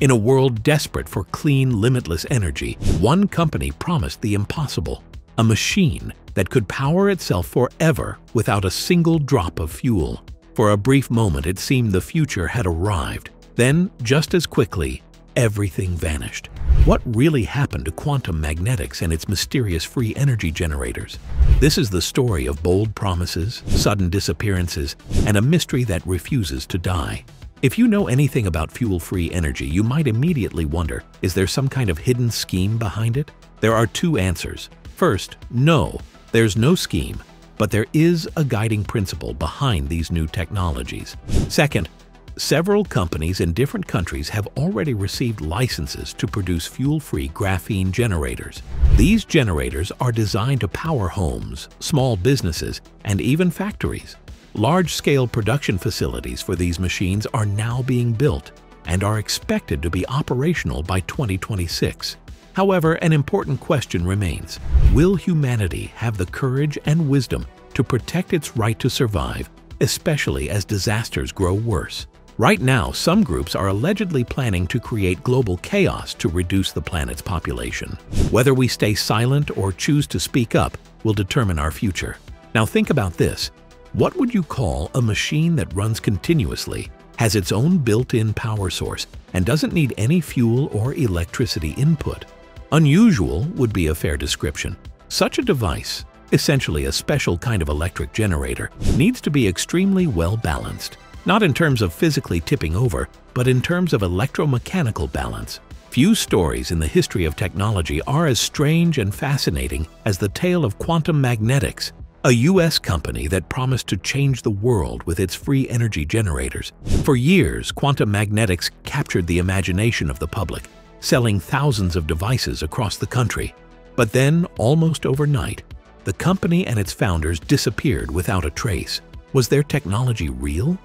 In a world desperate for clean, limitless energy, one company promised the impossible, a machine that could power itself forever without a single drop of fuel. For a brief moment, it seemed the future had arrived. Then, just as quickly, everything vanished. What really happened to quantum magnetics and its mysterious free energy generators? This is the story of bold promises, sudden disappearances, and a mystery that refuses to die. If you know anything about fuel-free energy, you might immediately wonder, is there some kind of hidden scheme behind it? There are two answers. First, no, there's no scheme, but there is a guiding principle behind these new technologies. Second, several companies in different countries have already received licenses to produce fuel-free graphene generators. These generators are designed to power homes, small businesses, and even factories. Large-scale production facilities for these machines are now being built and are expected to be operational by 2026. However, an important question remains. Will humanity have the courage and wisdom to protect its right to survive, especially as disasters grow worse? Right now, some groups are allegedly planning to create global chaos to reduce the planet's population. Whether we stay silent or choose to speak up will determine our future. Now think about this. What would you call a machine that runs continuously, has its own built-in power source, and doesn't need any fuel or electricity input? Unusual would be a fair description. Such a device, essentially a special kind of electric generator, needs to be extremely well-balanced, not in terms of physically tipping over, but in terms of electromechanical balance. Few stories in the history of technology are as strange and fascinating as the tale of quantum magnetics, a U.S. company that promised to change the world with its free energy generators. For years, quantum magnetics captured the imagination of the public, selling thousands of devices across the country. But then, almost overnight, the company and its founders disappeared without a trace. Was their technology real,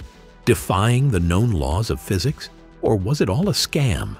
defying the known laws of physics? Or was it all a scam,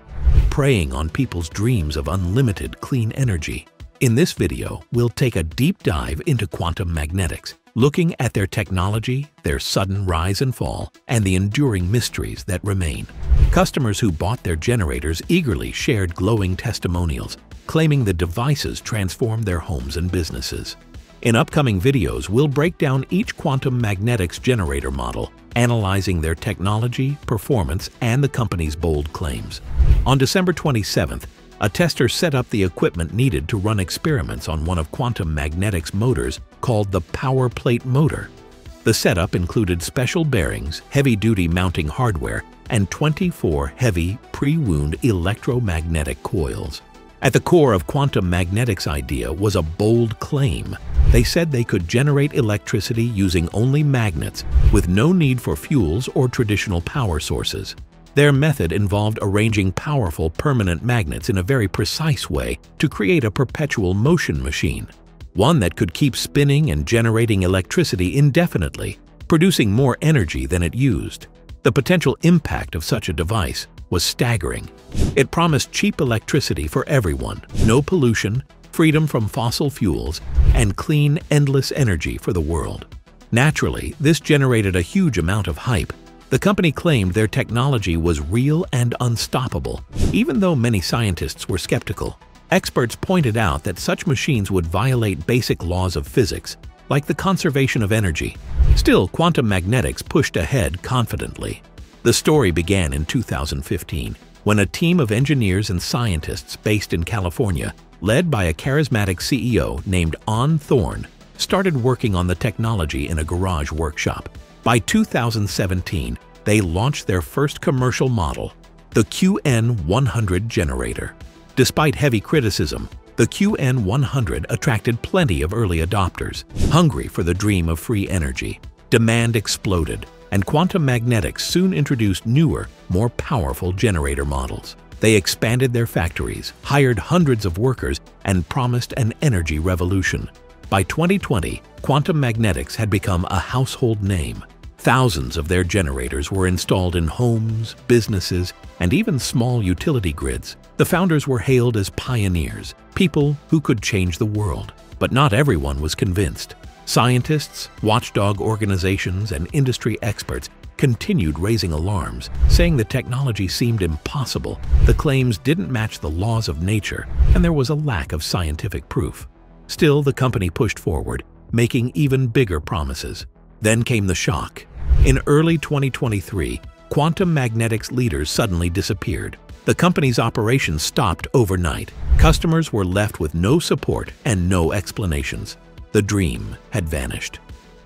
preying on people's dreams of unlimited clean energy? In this video, we'll take a deep dive into quantum magnetics, looking at their technology, their sudden rise and fall, and the enduring mysteries that remain. Customers who bought their generators eagerly shared glowing testimonials, claiming the devices transformed their homes and businesses. In upcoming videos, we'll break down each quantum magnetics generator model, analyzing their technology, performance, and the company's bold claims. On December 27th, a tester set up the equipment needed to run experiments on one of quantum magnetics motors called the Power Plate Motor. The setup included special bearings, heavy-duty mounting hardware, and 24 heavy, pre-wound electromagnetic coils. At the core of quantum magnetics' idea was a bold claim. They said they could generate electricity using only magnets, with no need for fuels or traditional power sources. Their method involved arranging powerful permanent magnets in a very precise way to create a perpetual motion machine, one that could keep spinning and generating electricity indefinitely, producing more energy than it used. The potential impact of such a device was staggering. It promised cheap electricity for everyone, no pollution, freedom from fossil fuels, and clean, endless energy for the world. Naturally, this generated a huge amount of hype. The company claimed their technology was real and unstoppable, even though many scientists were skeptical. Experts pointed out that such machines would violate basic laws of physics, like the conservation of energy. Still, quantum magnetics pushed ahead confidently. The story began in 2015, when a team of engineers and scientists based in California, led by a charismatic CEO named Ann Thorne, started working on the technology in a garage workshop. By 2017, they launched their first commercial model, the QN100 generator. Despite heavy criticism, the QN100 attracted plenty of early adopters, hungry for the dream of free energy. Demand exploded, and quantum magnetics soon introduced newer, more powerful generator models. They expanded their factories, hired hundreds of workers, and promised an energy revolution. By 2020, quantum magnetics had become a household name. Thousands of their generators were installed in homes, businesses, and even small utility grids. The founders were hailed as pioneers, people who could change the world. But not everyone was convinced. Scientists, watchdog organizations, and industry experts continued raising alarms, saying the technology seemed impossible, the claims didn't match the laws of nature, and there was a lack of scientific proof. Still, the company pushed forward, making even bigger promises. Then came the shock. In early 2023, Quantum Magnetics leaders suddenly disappeared. The company's operations stopped overnight. Customers were left with no support and no explanations. The dream had vanished.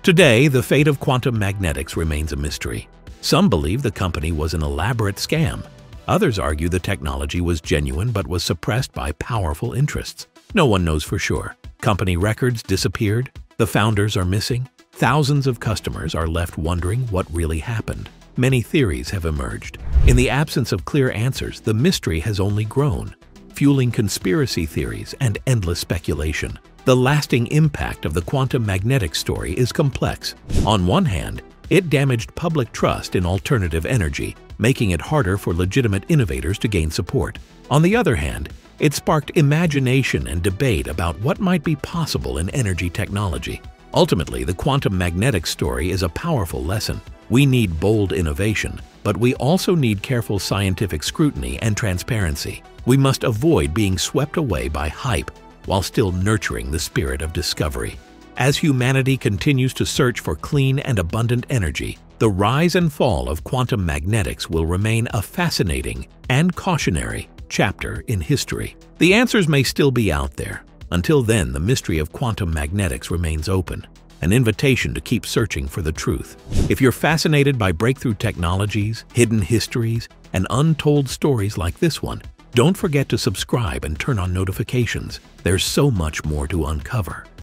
Today, the fate of Quantum Magnetics remains a mystery. Some believe the company was an elaborate scam. Others argue the technology was genuine but was suppressed by powerful interests. No one knows for sure. Company records disappeared. The founders are missing. Thousands of customers are left wondering what really happened. Many theories have emerged. In the absence of clear answers, the mystery has only grown, fueling conspiracy theories and endless speculation. The lasting impact of the Quantum Magnetics story is complex. On one hand, it damaged public trust in alternative energy, making it harder for legitimate innovators to gain support. On the other hand, it sparked imagination and debate about what might be possible in energy technology. Ultimately, the Quantum Magnetics story is a powerful lesson. We need bold innovation, but we also need careful scientific scrutiny and transparency. We must avoid being swept away by hype while still nurturing the spirit of discovery. As humanity continues to search for clean and abundant energy, the rise and fall of Quantum Magnetics will remain a fascinating and cautionary chapter in history. The answers may still be out there. Until then, the mystery of Quantum Magnetics remains open, an invitation to keep searching for the truth. If you're fascinated by breakthrough technologies, hidden histories, and untold stories like this one, don't forget to subscribe and turn on notifications. There's so much more to uncover.